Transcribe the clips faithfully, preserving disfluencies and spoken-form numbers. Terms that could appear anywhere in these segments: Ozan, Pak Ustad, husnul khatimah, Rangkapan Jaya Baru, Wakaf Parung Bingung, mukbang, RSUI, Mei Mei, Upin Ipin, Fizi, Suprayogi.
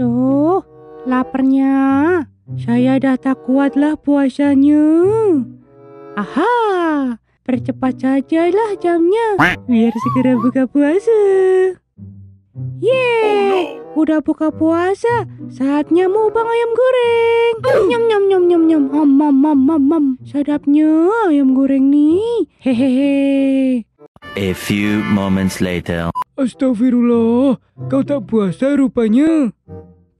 Duh, laparnya. Saya dah tak kuatlah puasanya. Aha, percepat sajalah jamnya biar segera buka puasa. Yeay, udah buka puasa. Saatnya mubang ayam goreng. Nyam nyam nyam nyam nyam. Om om om om om. Sedapnya ayam goreng nih. Hehehe. A few moments later. Astagfirullah, kau tak puasa rupanya.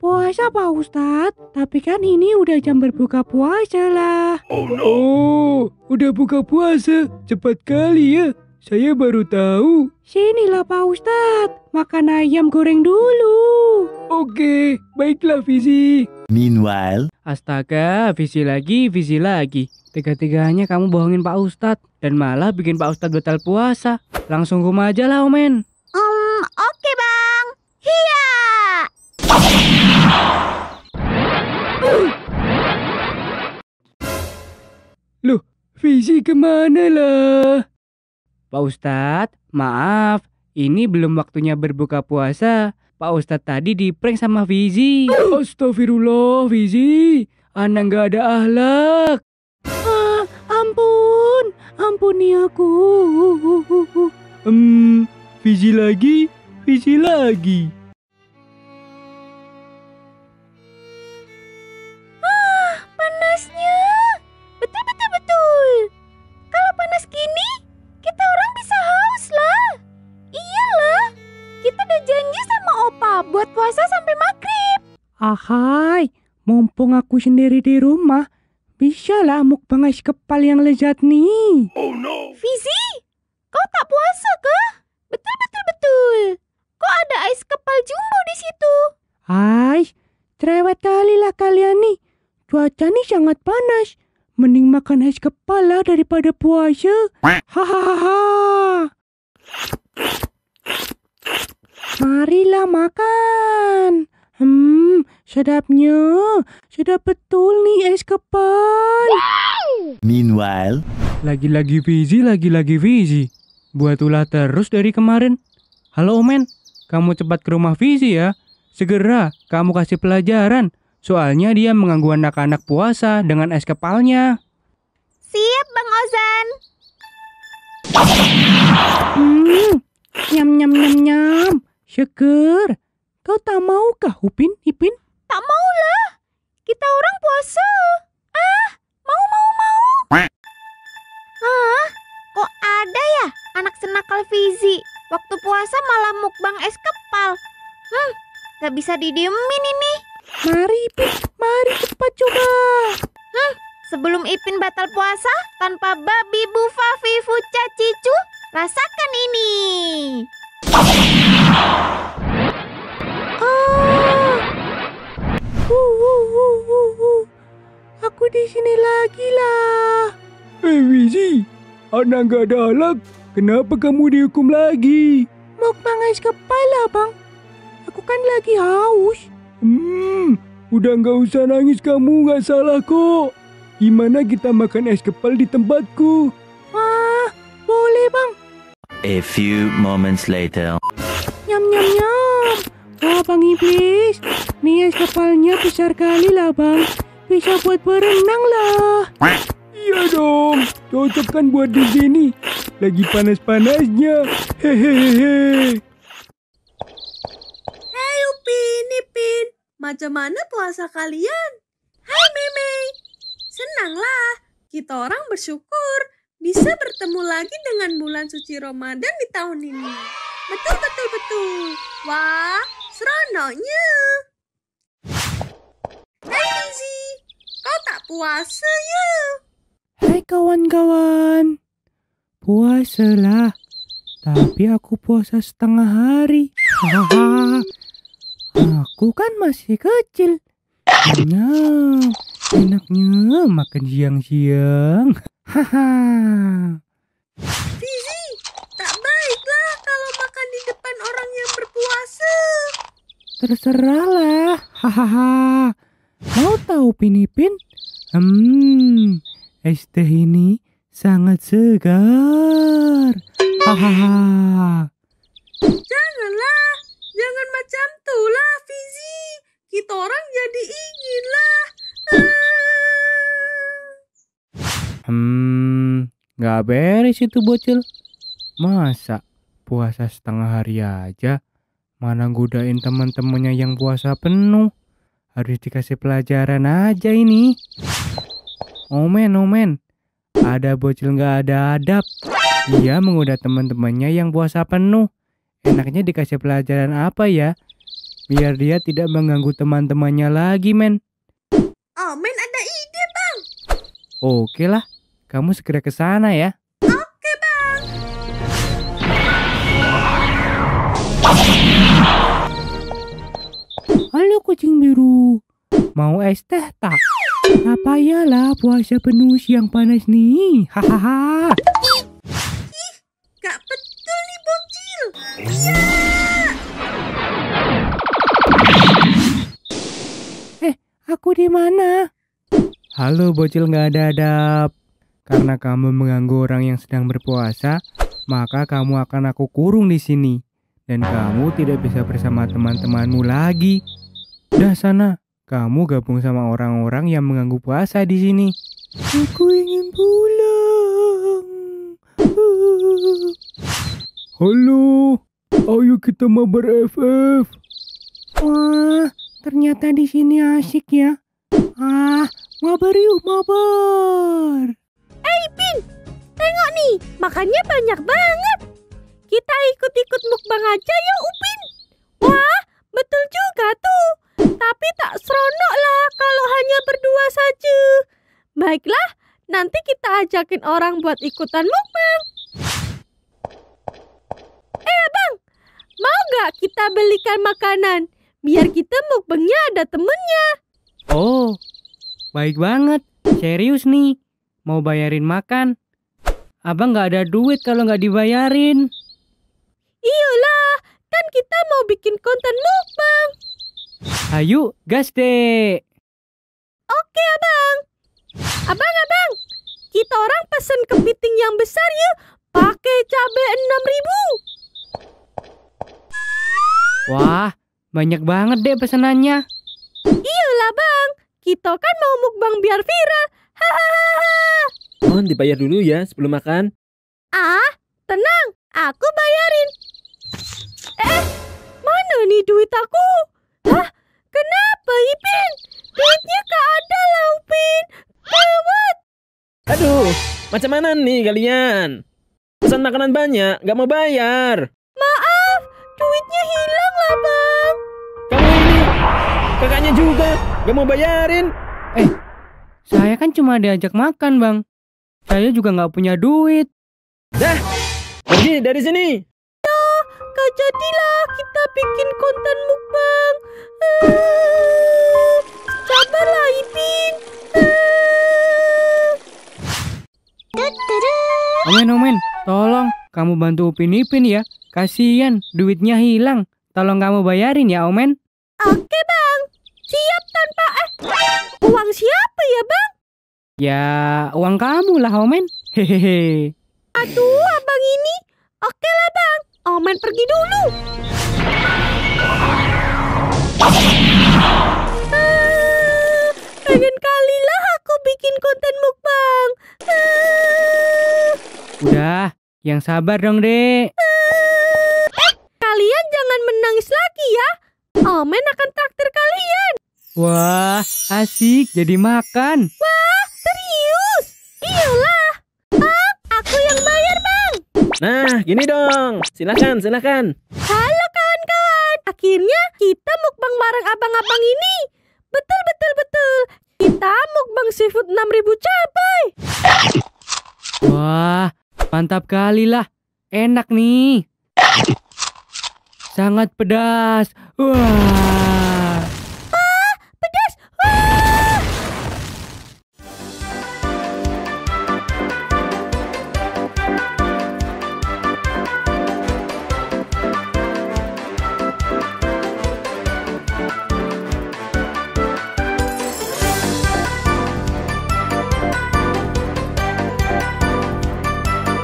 Puasa Pak Ustadz, tapi kan ini udah jam berbuka puasa lah. Oh no, oh, udah buka puasa, cepat kali ya, saya baru tahu. Sinilah Pak Ustadz, makan ayam goreng dulu. Oke, baiklah Fizi. Meanwhile, astaga, Fizi lagi, Fizi lagi. Tiga-tiganya kamu bohongin Pak Ustadz, dan malah bikin Pak Ustadz batal puasa. Langsung rumah aja lah Omen. Um, oke bang, hiya. Loh, Fizi kemana lah? Pak Ustadz, maaf, ini belum waktunya berbuka puasa. Pak Ustadz tadi diprank sama Fizi. Astagfirullah, Fizi, anak gak ada akhlak. Ah, ampun, ampuni aku. Hmm, Fizi lagi, Fizi lagi. Ahai, mumpung aku sendiri di rumah, bisalah mukbang es kepal yang lezat nih. Oh no. Fizi, kau tak puasa kah? Betul betul betul. Kok ada es kepal jumbo di situ? Hai, cerewet kali lah kalian nih. Cuaca nih sangat panas. Mending makan es kepal lah daripada puasa. Hahaha. Marilah makan. Hmm, sedapnya, sedap betul nih es kepal. Wow. Meanwhile, lagi-lagi Fizi, lagi-lagi Fizi. Buat ulah terus dari kemarin. Halo Omen, kamu cepat ke rumah Fizi ya. Segera, kamu kasih pelajaran. Soalnya dia mengganggu anak-anak puasa dengan es kepalnya. Siap Bang Ozan. Hmm, nyam-nyam-nyam-nyam. Syukur. Kau tak mau kah Upin Ipin? Tak mau lah. Kita orang puasa. Ah, mau mau mau. Ah, kok ada ya anak senakal Fizi. Waktu puasa malah mukbang es kepal. Hmm, gak bisa didiemin ini. Mari Ipin, mari cepat coba. Hmm, sebelum Ipin batal puasa tanpa babi bufa vivu cacicu, rasakan ini. Aku di sini lagi lah. Eh Fizi, anak gak ada halak. Kenapa kamu dihukum lagi? Mukbang es kepala bang. Aku kan lagi haus. Hmm, udah gak usah nangis, kamu gak salah kok. Gimana kita makan es kepal di tempatku? Wah, boleh bang. A few moments later. Nyam nyam nyam. Wah Bang Iblis, nih es kepalnya besar kali lah bang. Bisa buat berenang lah. Iya dong, cocok kan buat di sini. Lagi panas-panasnya. Hehehe. Hei Upin Ipin, macam mana puasa kalian? Hai Meme, senanglah. Kita orang bersyukur bisa bertemu lagi dengan bulan suci Ramadan di tahun ini. Betul betul betul. Wah, seronoknya. Fizi, kau tak puasa ya? Hai kawan-kawan, puasalah. Tapi aku puasa setengah hari. Hahaha. Aku kan masih kecil. Nah, enaknya makan siang-siang. Hahaha. Fizi, tak baiklah kalau makan di depan orang yang berpuasa. Terserahlah. Hahaha. Mau tahu Upin Ipin? Hmm, es teh ini sangat segar. Hahaha. Janganlah, jangan macam tulah Fizi. kita orang jadi ingin lah. Hmm, nggak beres itu bocil. Masa puasa setengah hari aja, mana godain teman-temannya yang puasa penuh. Harus dikasih pelajaran aja ini. Omen, omen, ada bocil nggak ada adab. Dia menggoda teman-temannya yang puasa penuh. Enaknya dikasih pelajaran apa ya? Biar dia tidak mengganggu teman-temannya lagi, men. Omen ada ide, Bang. Oke lah, kamu segera ke sana ya. Oke, Bang. Halo kucing biru. Mau es teh tak? Apa ya lah puasa penuh siang panas nih. Hahaha. Ya! Eh, aku di mana? Halo bocil nggak ada adab. Karena kamu mengganggu orang yang sedang berpuasa, maka kamu akan aku kurung di sini dan kamu tidak bisa bersama teman-temanmu lagi. Dah sana, kamu gabung sama orang-orang yang mengganggu puasa di sini. Aku ingin pulang. Uh. Halo. Ayo kita mabar F F. Wah, ternyata di sini asik ya. Ah, mabar yuk, mabar. Eh, Pin, tengok nih, makannya banyak banget. Kita ikut-ikut mukbang aja yuk, Upin. Wah, betul juga tuh. Tapi tak seronok lah kalau hanya berdua saja. Baiklah, nanti kita ajakin orang buat ikutan mukbang. Eh, Bang. Mau gak kita belikan makanan? Biar kita mukbangnya ada temennya. Oh, baik banget. Serius nih, mau bayarin makan. Abang gak ada duit kalau gak dibayarin. Iyalah, kan kita mau bikin konten mukbang. Ayo, gas deh. Oke, Abang. Abang, Abang. Kita orang pesen kepiting yang besar yuk. Pakai cabai enam ribu. Wah, banyak banget deh pesenannya. Iyalah, Bang. Kita kan mau mukbang biar viral. Hahaha. Mohon dibayar dulu ya sebelum makan. Ah, tenang. Aku bayarin. Eh, mana nih duit aku? Hah? Kenapa, Ipin? Duitnya gak ada lah, Upin. Gawat. Aduh, macam mana nih kalian? Pesan makanan banyak, gak mau bayar. Maaf, duitnya hilang. Abang, kamu ini kakaknya juga gak mau bayarin. Eh, saya kan cuma diajak makan, Bang. Saya juga gak punya duit. Dah, pergi dari sini. Ya, gak jadilah kita bikin konten mukbang. Eh, sabarlah, Ipin. Eh. Omen, Omen, tolong kamu bantu Upin Ipin ya. Kasian, duitnya hilang. Tolong kamu bayarin ya, Omen. Oke, Bang. Siap tanpa eh uang siapa ya, Bang? Ya, uang kamu lah, Omen. Hehehe. Aduh, Abang ini. Oke lah, Bang. Omen pergi dulu. Ah, pengen kali lah aku bikin konten mukbang. Ah. Udah, yang sabar dong, Dek. Kalian jangan menangis lagi ya. Omen akan traktir kalian. Wah, asik jadi makan. Wah, serius? Iyalah. Bang, aku yang bayar, Bang. Nah, gini dong. Silakan, silakan. Halo kawan-kawan. Akhirnya kita mukbang bareng abang-abang ini. Betul, betul, betul. Kita mukbang seafood enam ribu cabai. Wah, mantap kali lah. Enak nih. Sangat pedas. Wah.